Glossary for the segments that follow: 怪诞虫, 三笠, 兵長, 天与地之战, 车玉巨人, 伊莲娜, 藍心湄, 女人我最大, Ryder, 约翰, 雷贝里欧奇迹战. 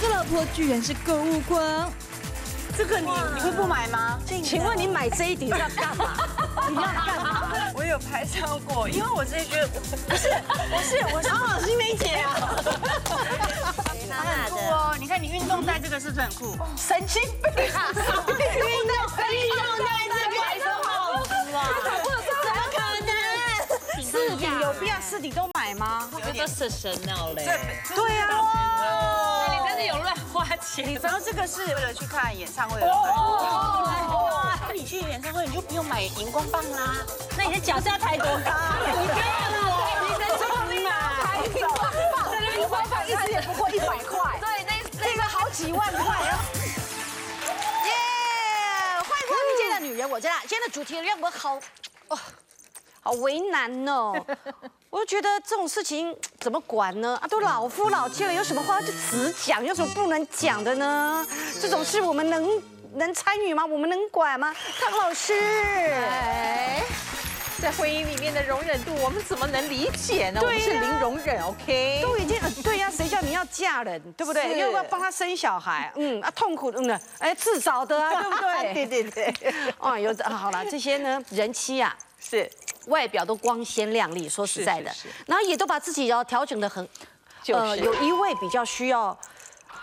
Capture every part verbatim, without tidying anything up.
个老婆居然是购物狂。 这个你你会不买吗？请问你买这一顶要干嘛？你要干嘛？我有拍照过，因为我自己觉得不是不是，我是好心梅姐啊，很酷哦！你看你运动带这个是不是很酷？神经病！运动带运动带这个还是好酷啊！怎么可能？四顶有必要四顶都买吗？有点神神了嘞！对啊，那你真的有乱花钱？你知道这个是为了去看演唱会的。哇！那你去演唱会你就不用买荧光棒啦，那你的脚是要抬多高？你不要了，你的脚你买荧光棒，荧光棒一支也不过一百块。对，那那个好几万块。耶！欢迎光临今天的女人我在哪？今天的主题让我好哦。 好为难哦，我就觉得这种事情怎么管呢？啊，都老夫老妻了，有什么话就直讲，有什么不能讲的呢？这种事我们能能参与吗？我们能管吗？汤老师，哎，在婚姻里面的容忍度，我们怎么能理解呢？我们是零容忍 ，OK？ 都已经对呀、啊，谁叫你要嫁人，对不对？又要帮他生小孩，嗯啊，痛苦的呢，哎，自找的啊，对不对？对对对，哦，有好了，这些呢，人妻啊，是。 外表都光鲜亮丽，说实在的，是是是然后也都把自己要调整的很，就是、呃，有一位比较需要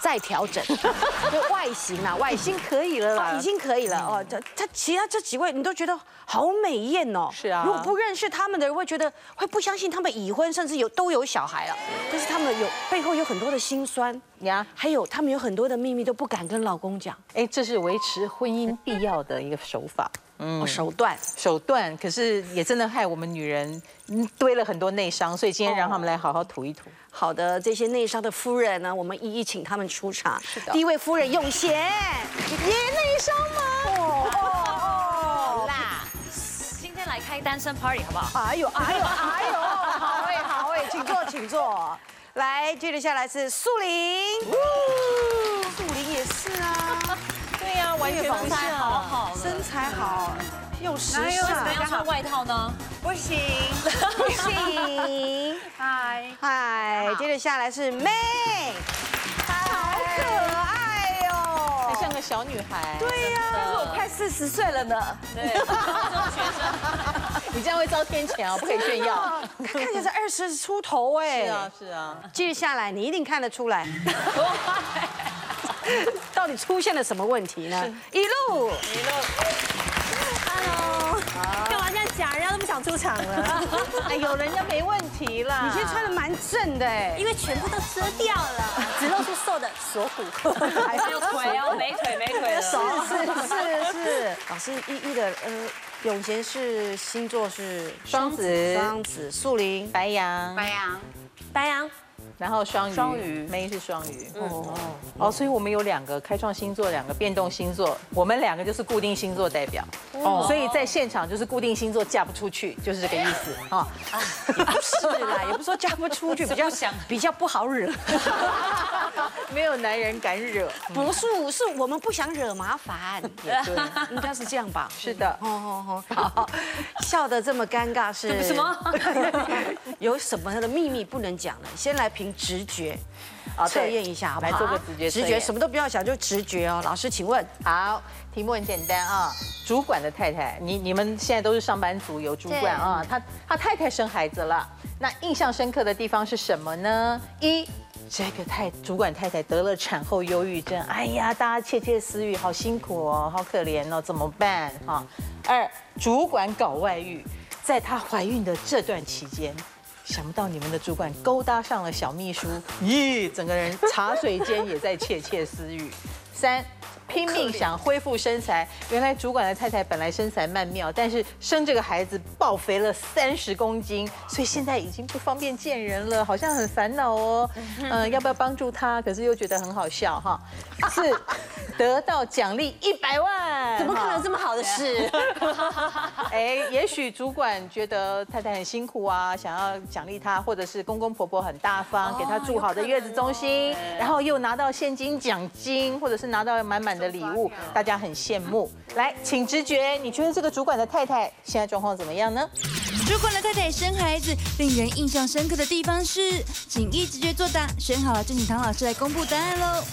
再调整，就外形啊，外形可以了啦，已经可以了哦。他他其他这几位你都觉得好美艳哦，是啊。如果不认识他们的人会觉得会不相信他们已婚，甚至有都有小孩了，但是他们有背后有很多的辛酸呀，还有他们有很多的秘密都不敢跟老公讲。哎，这是维持婚姻必要的一个手法。 嗯，手段手段，可是也真的害我们女人堆了很多内伤，所以今天让他们来好好吐一吐。好的，这些内伤的夫人呢，我们一一请他们出场。是的，第一位夫人永贤，也内伤吗？哦哦，啦，今天来开单身 party 好不好？哎呦哎呦哎呦，好哎好哎，请坐请坐。来，接着下来是素玲，素玲也是啊。 对呀，完全身材好好，身材好又时尚。为什么要穿外套呢？不行，不行。嗨嗨，接着下来是妹，好可爱哦，还像个小女孩。对呀，但是我快四十岁了呢。对，学生，你这样会遭天谴啊，不可以炫耀。看起来是二十出头哎。是啊是啊。接着下来，你一定看得出来。 到底出现了什么问题呢？一路，一路 ，Hello， 干嘛这样讲？人家都不想出场了。哎，有人家没问题啦。你今天穿的蛮正的哎，因为全部都遮掉了，只露出瘦的锁骨，还是有腿哦，没腿没腿了。是是是是，老师一一的呃，永贤是星座是双子，双子，素玲白羊，白羊，白羊。 然后双鱼，双鱼，妹是双鱼，哦哦，所以我们有两个开创星座，两个变动星座，我们两个就是固定星座代表，哦，所以在现场就是固定星座嫁不出去，就是这个意思啊，也不是啦，也不是说嫁不出去，比较想比较不好惹，没有男人敢惹，不是，是我们不想惹麻烦，对，应该是这样吧？是的，哦哦哦，好，笑得这么尴尬是什么？有什么的秘密不能讲呢？先来评。 直觉，啊，测验一下好不好？来做个直觉，直觉什么都不要想，就直觉哦。老师，请问，好，题目很简单啊。主管的太太，你你们现在都是上班族，有主管啊，他他太太生孩子了，那印象深刻的地方是什么呢？一，这个太主管太太得了产后忧郁症，哎呀，大家窃窃私语，好辛苦哦，好可怜哦，怎么办啊？二，主管搞外遇，在她怀孕的这段期间。 想不到你们的主管勾搭上了小秘书，咦，整个人茶水间也在窃窃私语。三，拼命想恢复身材，原来主管的太太本来身材曼妙，但是生这个孩子暴肥了三十公斤，所以现在已经不方便见人了，好像很烦恼哦。嗯，要不要帮助她？可是又觉得很好笑哈。四，得到奖励一百万，怎么可能这么好的事？哎，也许主管觉得太太很辛苦啊，想要奖励她，或者是公公婆婆很大方，给她住好的月子中心，然后又拿到现金奖金，或者是拿到满满的礼物，大家很羡慕。来，请直觉，你觉得这个主管的太太现在状况怎么样呢？如果呢太太生孩子，令人印象深刻的地方是，请依直觉作答。选好了，就请唐老师来公布答案喽。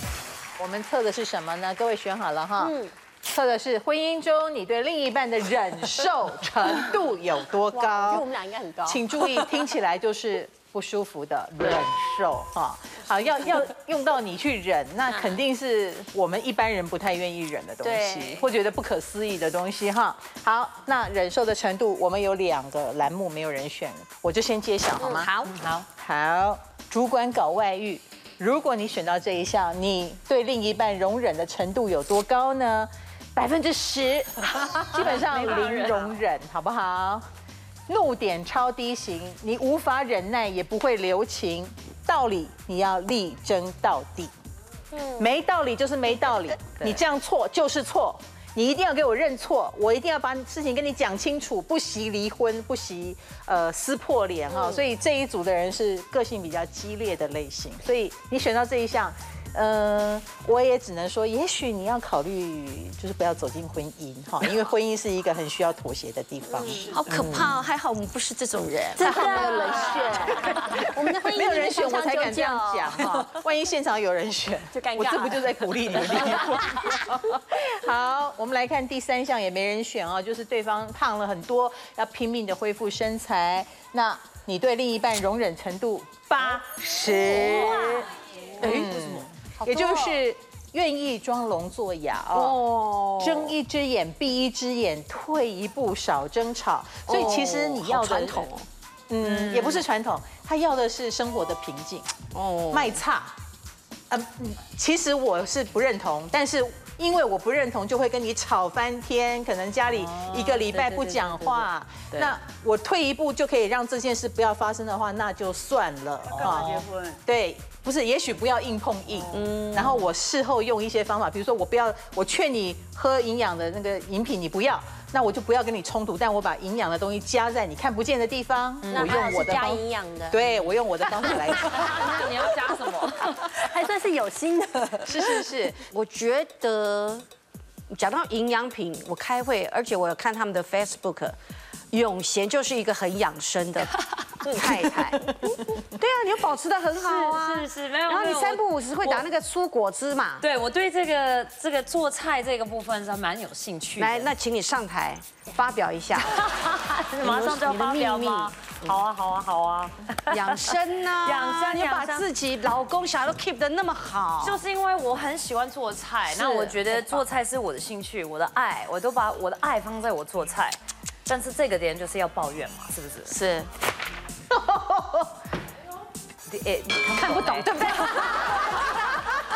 我们测的是什么呢？各位选好了哈。嗯。测的是婚姻中你对另一半的忍受程度有多高。因为我们俩应该很高。请注意，听起来就是不舒服的忍受哈。好，要要用到你去忍，那肯定是我们一般人不太愿意忍的东西，或觉得不可思议的东西哈。好，那忍受的程度，我们有两个栏目没有人选，我就先揭晓好吗？好，好，好。主管搞外遇。如果你选到这一项，你对另一半容忍的程度有多高呢？百分之十，基本上零容忍，好不好？怒点超低型，你无法忍耐，也不会留情，道理你要力争到底。没道理就是没道理，你这样错就是错，你一定要给我认错，我一定要把事情跟你讲清楚，不惜离婚，不惜呃撕破脸哈、哦。所以这一组的人是个性比较激烈的类型，所以你选到这一项，呃，我也只能说，也许你要考虑就是不要走进婚姻哈、哦，因为婚姻是一个很需要妥协的地方。好可怕、哦，还好我们不是这种人，还好没有人选，我们的婚姻没有人选，我才敢这样讲哈、哦。万一现场有人选，就尴尬，我这不就在鼓励你们？好，我们来看第三项，也没人选哦，就是对方胖了很多，要拼命的恢复身材。那你对另一半容忍程度八十，哎，为什么？也就是愿意装聋作哑哦，睁一只眼闭一只眼，退一步少争吵。所以其实你要的传统，嗯，也不是传统，他要的是生活的平静哦，卖差。呃，其实我是不认同，但是。因为我不认同，就会跟你吵翻天，可能家里一个礼拜不讲话。那我退一步就可以让这件事不要发生的话，那就算了。干嘛结婚？对，不是，也许不要硬碰硬。嗯。然后我事后用一些方法，比如说我不要，我劝你喝营养的那个饮品，你不要，那我就不要跟你冲突，但我把营养的东西加在你看不见的地方。嗯。我用我的加营养的。对，我用我的方法来。那你要加什么？还算是有心的。是是是，我觉得。呃，讲到营养品，我开会，而且我有看他们的 Facebook， 永贤就是一个很养生的太太。对啊，你又保持得很好啊，是是，没有。然后你三不五时会打那个蔬果汁嘛？对，我对这个这个做菜这个部分是蛮有兴趣的。来，那请你上台发表一下，马上就要发表吗？好啊，好啊，好啊！养生啊，养生，你把自己老公小孩都 keep 得那么好，就是因为我很喜欢做菜。那我觉得做菜是我的兴趣，我的爱，我都把我的爱放在我做菜。但是这个点就是要抱怨嘛，是不是？是。哎，看不懂对不对？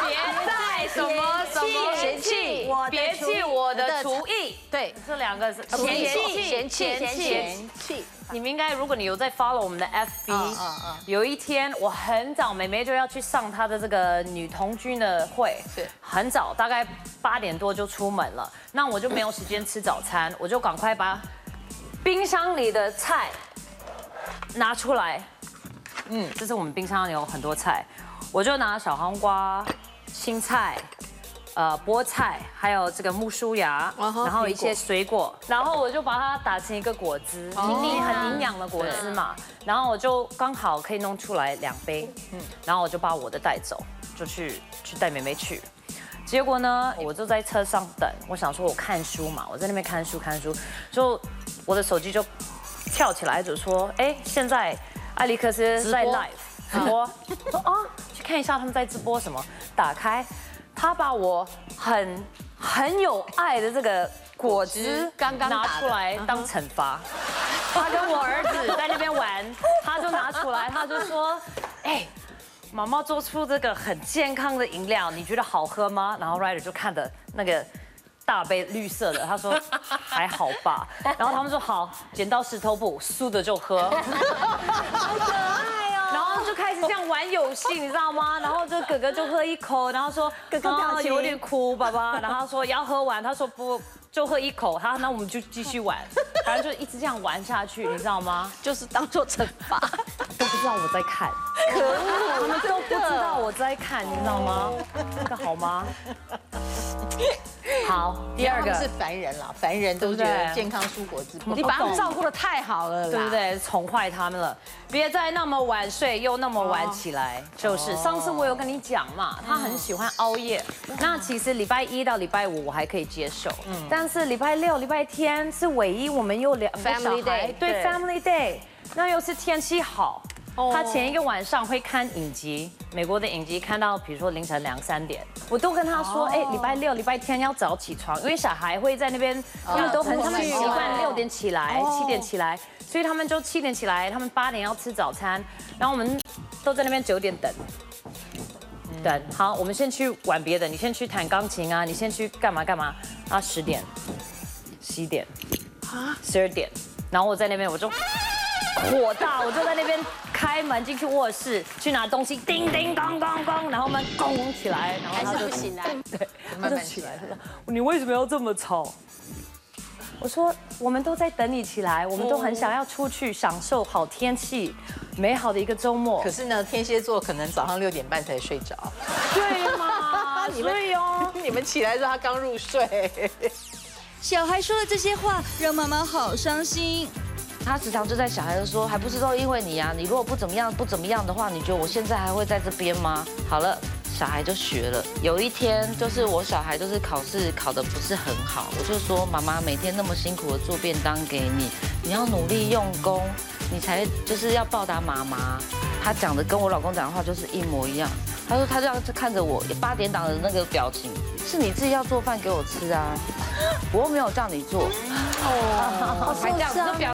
别再什么什么嫌弃，别弃我的厨艺。对，这两个是嫌弃，嫌弃，嫌弃。你们应该，如果你有在 follow 我们的 F B， 有一天我很早，妹妹就要去上她的这个女童军的会，很早，大概八点多就出门了。那我就没有时间吃早餐，我就赶快把冰箱里的菜拿出来。嗯，这是我们冰箱里有很多菜，我就拿小黄瓜、青菜。呃，菠菜，还有这个木梳芽， uh、huh, 然后一些水果，然后我就把它打成一个果汁，很营养的果汁嘛。然后我就刚好可以弄出来两杯，嗯，然后我就把我的带走，就去去带妹妹去。结果呢，我就在车上等，我想说我看书嘛，我在那边看书看书，就我的手机就跳起来就说，哎，现在艾利克斯在 live 直播，说啊，去看一下他们在直播什么，打开。他把我很很有爱的这个果汁刚刚拿出来当惩罚，他跟我儿子在那边玩，他就拿出来，他就说：“哎，妈妈做出这个很健康的饮料，你觉得好喝吗？”然后 Ryder 就看着那个大杯绿色的，他说：“还好吧。”然后他们说：“好，剪刀石头布，输的就喝。”好可爱。就开始这样玩游戏，你知道吗？然后就哥哥就喝一口，然后说哥哥表情有点哭，爸爸。然后他说要喝完，他说不，就喝一口。他那我们就继续玩，反正就一直这样玩下去，你知道吗？就是当做惩罚，都不知道我在看，可恶，他们都不知道我在看，你知道吗？这个好吗？好，第二个是凡人啦，凡人都觉得健康蔬果之不。你把他们照顾得太好了，对不对？宠坏他们了，别再那么晚睡又那么晚起来。就是上次我有跟你讲嘛，他很喜欢熬夜。那其实礼拜一到礼拜五我还可以接受，但是礼拜六、礼拜天是唯一我们又两个小孩，对 Family Day， 那又是天气好。 他前一个晚上会看影集，美国的影集看到比如说凌晨两三点，我都跟他说，哎，礼拜六、礼拜天要早起床，因为小孩会在那边，他们都很他们习惯六点起来、七点起来，所以他们就七点起来，他们八点要吃早餐，然后我们都在那边九点等，等。好，我们先去玩别的，你先去弹钢琴啊，你先去干嘛干嘛啊？十点、十一点、十二点，然后我在那边我就。 火大！我就在那边开门进去卧室去拿东西，叮叮咣咣咣，然后门咣起来，然后他就不醒来，对，他就起来，他说：“你为什么要这么吵？”我说：“我们都在等你起来，我们都很想要出去享受好天气，美好的一个周末。”可是呢，天蝎座可能早上六点半才睡着，对吗？对哦，你们起来的时候他刚入睡。小孩说的这些话让妈妈好伤心。 他时常就在小孩子说，还不是都因为你啊？你如果不怎么样，不怎么样的话，你觉得我现在还会在这边吗？好了，小孩就学了。有一天，就是我小孩就是考试考得不是很好，我就说妈妈每天那么辛苦的做便当给你，你要努力用功，你才就是要报答妈妈。他讲的跟我老公讲的话就是一模一样。他说他这样看着我八点档的那个表情，是你自己要做饭给我吃啊，我又没有叫你做。哦，还这样子表。